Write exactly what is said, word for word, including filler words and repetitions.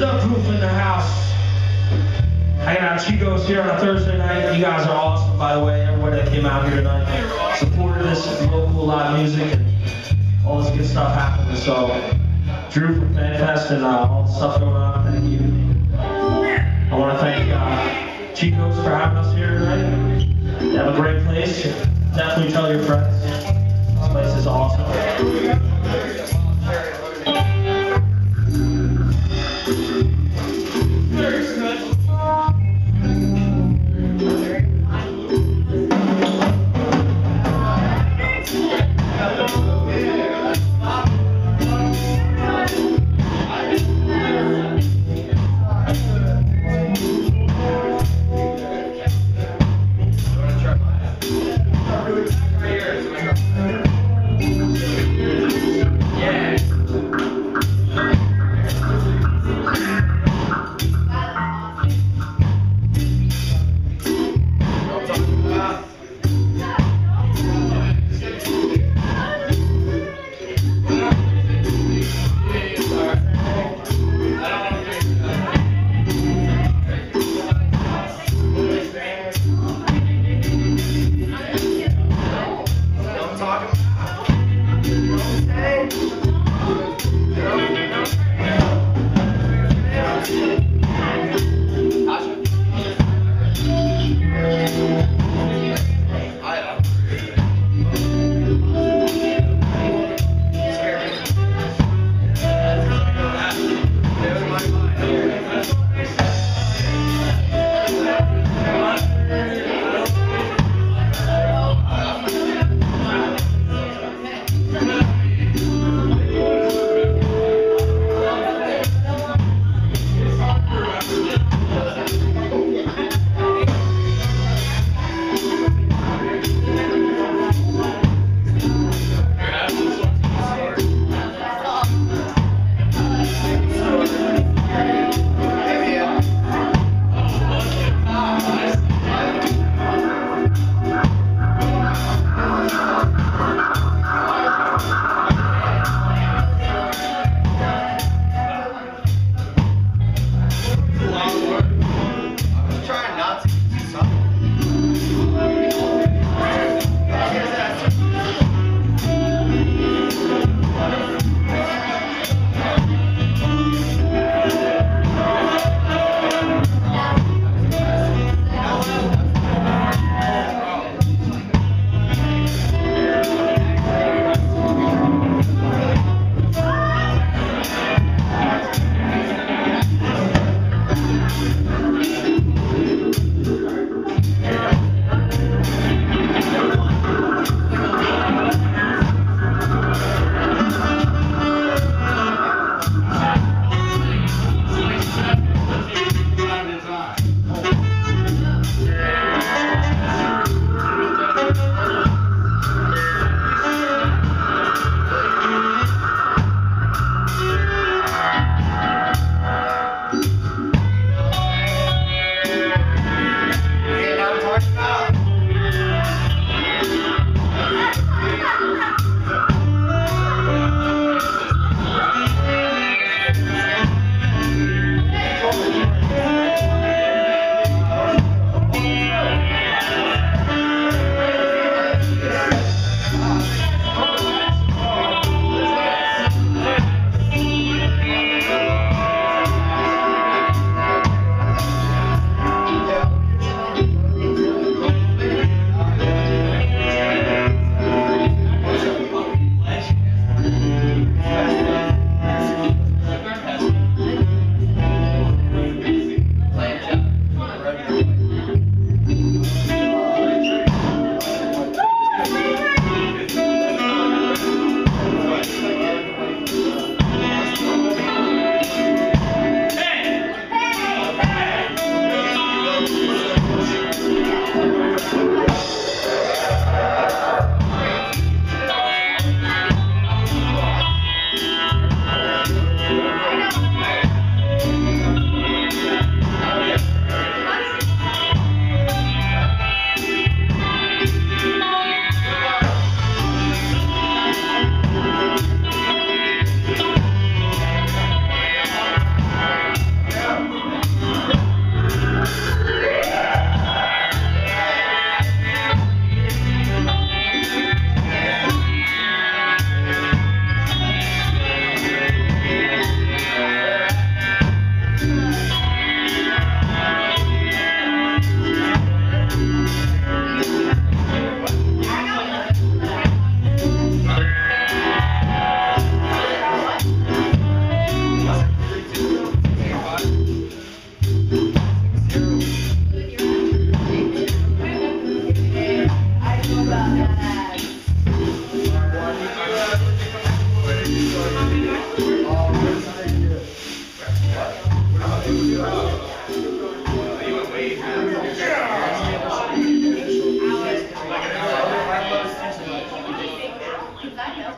Dub Proof in the house. I got our Chico's here on a Thursday night. You guys are awesome, by the way. Everyone that came out here tonight supported us with local live music and all this good stuff happening. So, Drew from FanFest and uh, all the stuff going on. Thank you. I want to thank uh, Chico's for having us here tonight. They have a great place. Definitely tell your friends. This place is awesome.